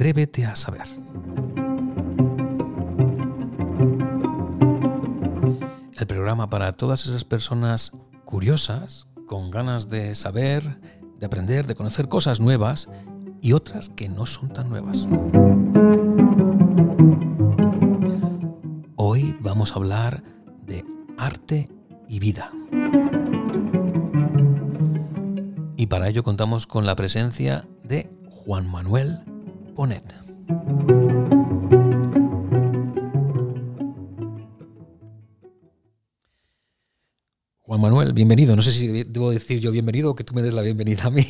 Atrévete a Saber. El programa para todas esas personas curiosas, con ganas de saber, de aprender, de conocer cosas nuevas y otras que no son tan nuevas. Hoy vamos a hablar de arte y vida. Y para ello contamos con la presencia de Juan Manuel Bonet. Juan Manuel, bienvenido. No sé si debo decir yo bienvenido o que tú me des la bienvenida a mí,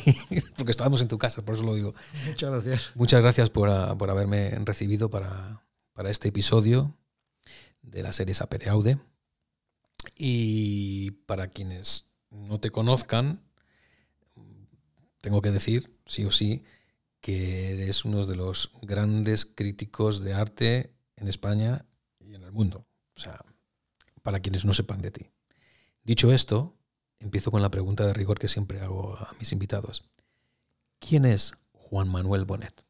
porque estábamos en tu casa, por eso lo digo. Muchas gracias. Muchas gracias por haberme recibido para este episodio de la serie Sapere Aude. Y para quienes no te conozcan, tengo que decir, sí o sí, que eres uno de los grandes críticos de arte en España y en el mundo. O sea, para quienes no sepan de ti. Dicho esto, empiezo con la pregunta de rigor que siempre hago a mis invitados. ¿Quién es Juan Manuel Bonet?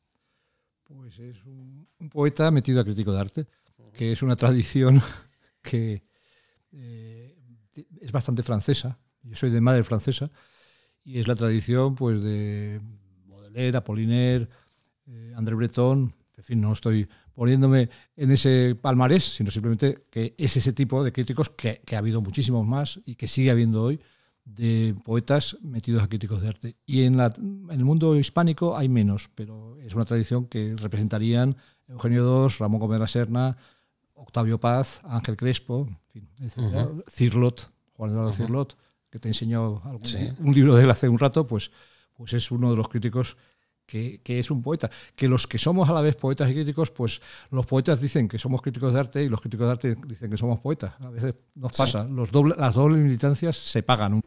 Pues es un poeta metido a crítico de arte, que es una tradición que es bastante francesa. Yo soy de madre francesa y es la tradición pues, de Baudelaire, Apoliner, André Bretón. En fin, no estoy poniéndome en ese palmarés, sino simplemente que es ese tipo de críticos que ha habido muchísimos más y que sigue habiendo hoy de poetas metidos a críticos de arte. Y en el mundo hispánico hay menos, pero es una tradición que representarían Eugenio II, Ramón Gómez de la Serna, Octavio Paz, Ángel Crespo, en fin, Cirlot, Juan Eduardo Cirlot, que te enseñó un libro de él hace un rato, pues es uno de los críticos que es un poeta, que los que somos a la vez poetas y críticos, pues los poetas dicen que somos críticos de arte y los críticos de arte dicen que somos poetas. A veces nos pasa, las dobles militancias se pagan.